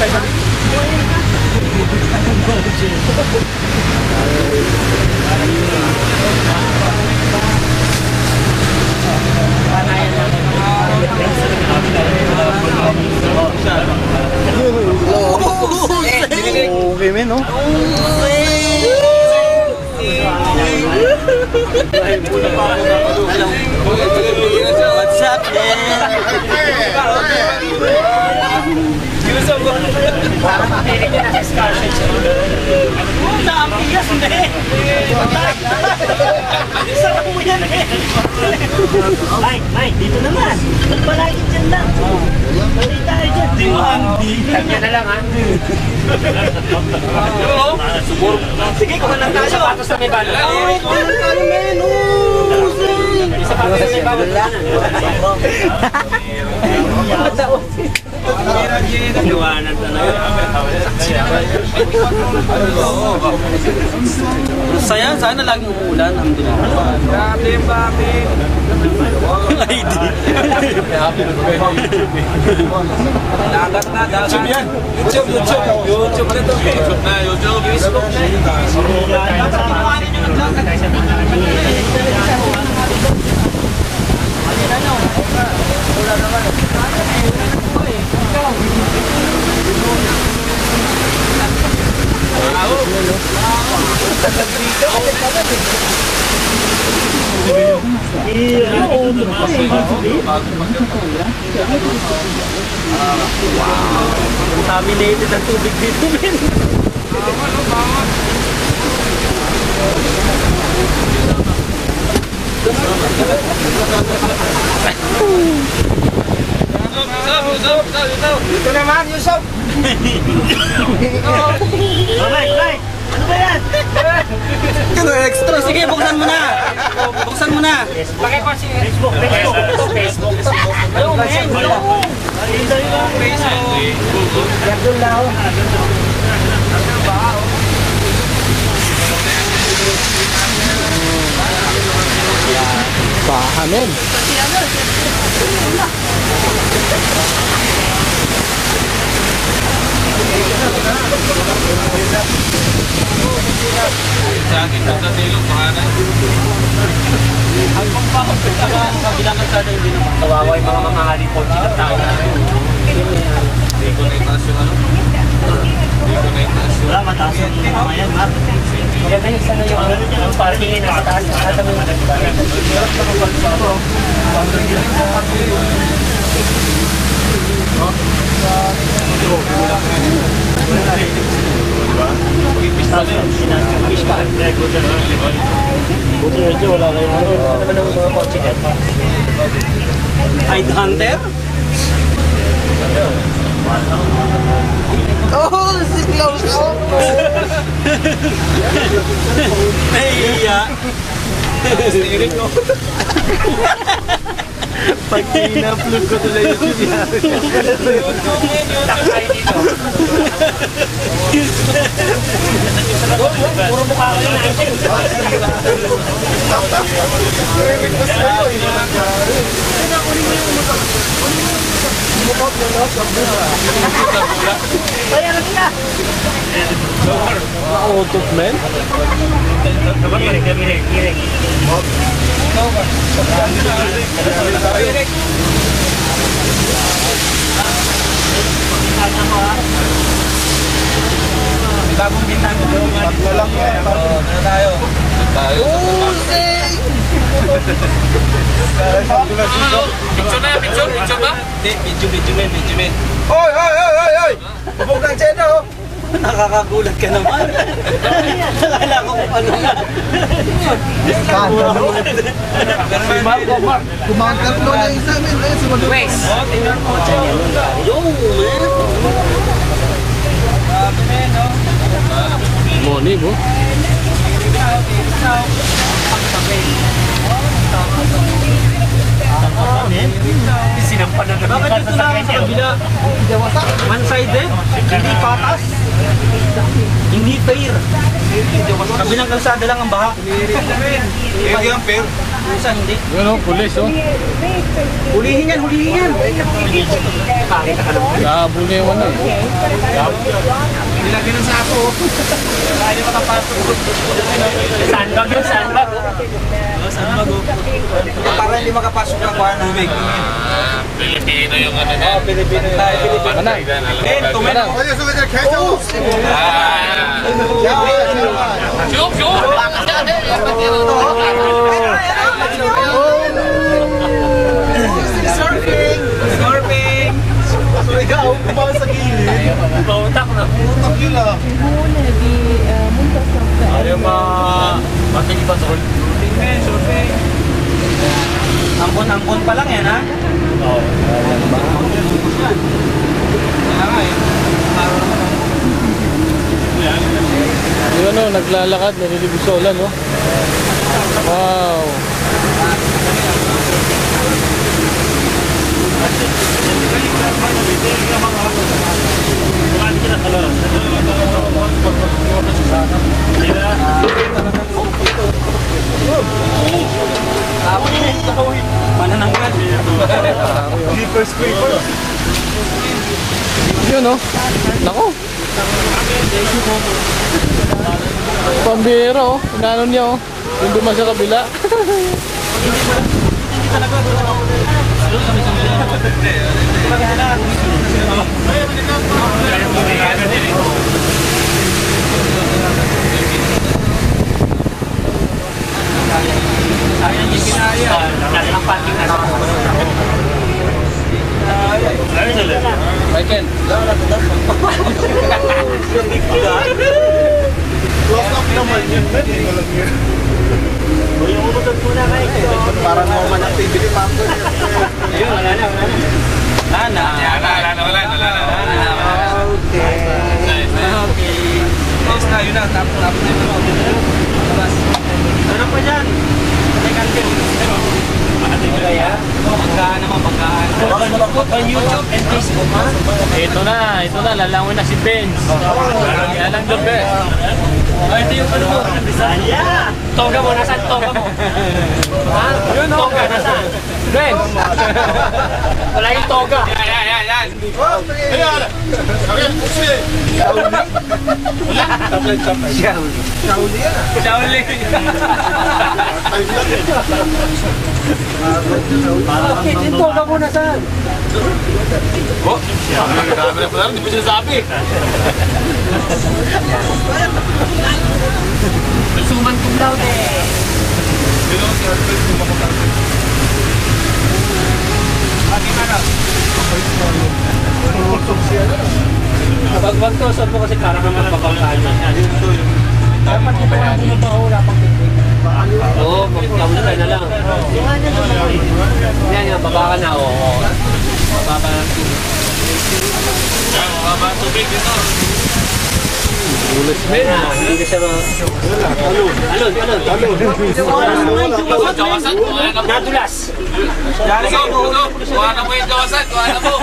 What's up, man? Naik dito naman. Magpalagi dyan lang. Bali tayo dyan. Diyan niya na lang, ha? Sige, kumanang tayo. Sapatos na may balo. Kumanang tayo, men. Sapatos na may balo. Sapatos. Liwanag talaga. Saya, sana lagi umuulan. Alhamdulillah. Grabe yung bakit. ID. Lagat na. YouTube yan. YouTube na ito. YouTube na. Facebook na. Tatatuwanin nyo ng lagat. Wala naman. Contaminated ang tubig dito, men. Ito naman, Yusuf! Mike! Ano ba yan? Ano extra? Sige, buksan mo na! Buksan mo na! Facebook! Hello, man! Facebook! Gagdol na ako! Baha, men! Hide hunter? Oh, si close up! Naiiyak! Stirik, no? Pag ina-upload ko tuloy yung sinabi. Nakay dito. Puro mukha ko yung natin. Bayan na sila! Mautot, men? Dapat mirek. Bagong bintang doon. Bagong lang yan. Ano tayo? Using! Picture ba? Hindi, video men. Oy! Pabog ng chena, oh! Nakakagulat ka naman. Nakala ko kung ano na. Kumakatlo na isa, men. Wes! Yo, man! Money, bro. Sinampan na naman. Bakit ito lang? bila one side hindi patas, hindi fair. Kabilang kalsada lang ang baha. Hindi ang fair. Saan hindi? Yun o, pulis o. Hulihin yan, hulihin yan. Pakita ka lang. Labo na yung ano eh. Nilagyan ng sako o. Kaya ka pato. Sandbag yun, sandbag o. Sandbag o. Para hindi makapasok na kuha ng big. Pilipino yung ano na. Pilipino tayo, Pilipino. Eh, tumeno. Kaya sumitir, ketchup! Chup, chup! Bakas na din, yung patiro to. Surfing! Surfing! So ikaw, kumakas sa gilid. Bautak na. Bautak yun ah. Ayaw makikipan sa roll. Surfing, surfing. Angkon-angkon pa lang yan ha? Oo. Kaya nga eh. Yung ano, naglalakad, nalilibig sa ulan, no? Wow! Manananggal! Clipper scraper! Yun, no? Naku! Pambira oh, inanon niya oh. Yung duman sa kabila. Michael, losok naman yun, pwede ko lang yun. Yung umutot muna kayo. Parang naman activity factor yun. Ayun, wala na, wala na. Wala na, wala na, wala na, wala na, wala na. Okay. Okay. Close na, yun na, tapos na yun. Tapos. Ano pa dyan? Patay kantin. Okay ha? Pagkaan naman, pagkaan. On YouTube and Facebook ha? Ito na, lalangin na si Benz. Yan ang the best. Ay, ito yung ano mo? Bisaya! Toga mo, nasaan toga mo? Ha? Toga, nasaan? Benz! Wala yung toga. Yan, yan, yan. Ayan! Ayan, pusi! Shaoli? Shaoli? Shaoli yan ah? Shaoli! Ay, yan eh. Bakit yung toga mo nasaan? Oh! Dami na pala, hindi mo sinasabi. Suman kong loud eh. Dino si Arpel kumakakak. Aking harap. Tutok siya na. Pag-wag to, saan mo kasi karang naman pagkakalaan niya. Dapat ito na mo ba o napag-tibig? Oo, magkawin ka na lang. Yan yan, baba ka na. Oo. Baba ka na. Baba ka tubig dito. Ulit na. Hindi siya mga... Alon. Alon. Alon. Alon. Jawasan. Nadulas. Dari ka mo. Kuha na mo yung jawasan. Kuha na mo.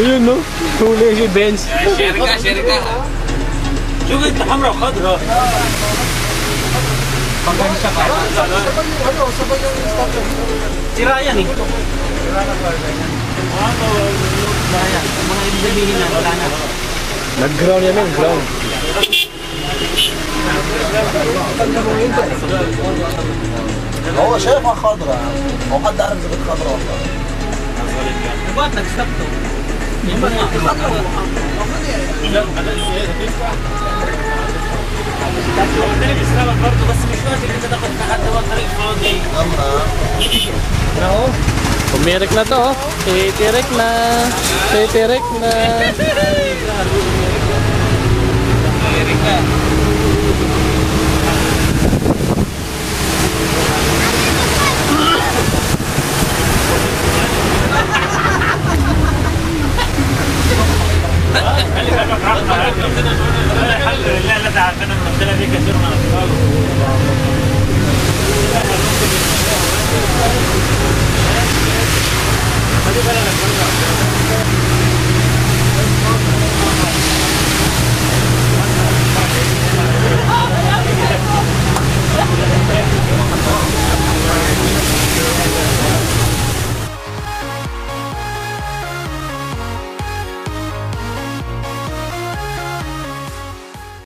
Ayun no. Huli si Benz. Share ka. Share ka. Sugit na hamra. Kadra. Pagkain siya ka. Sabay yung instagram. Sira yan eh. Sira na yan. Sira yan. Mga hindi sabihin na. Wala na. Nag-ground yan ang ground. Oo, siya yung mga kadra. O kadaan sa mga kadra. Ba't nag-stop to? Yung mga kadra. Pumirik na to. Titirik na. Titirik na. Erika. Alhamdulillah.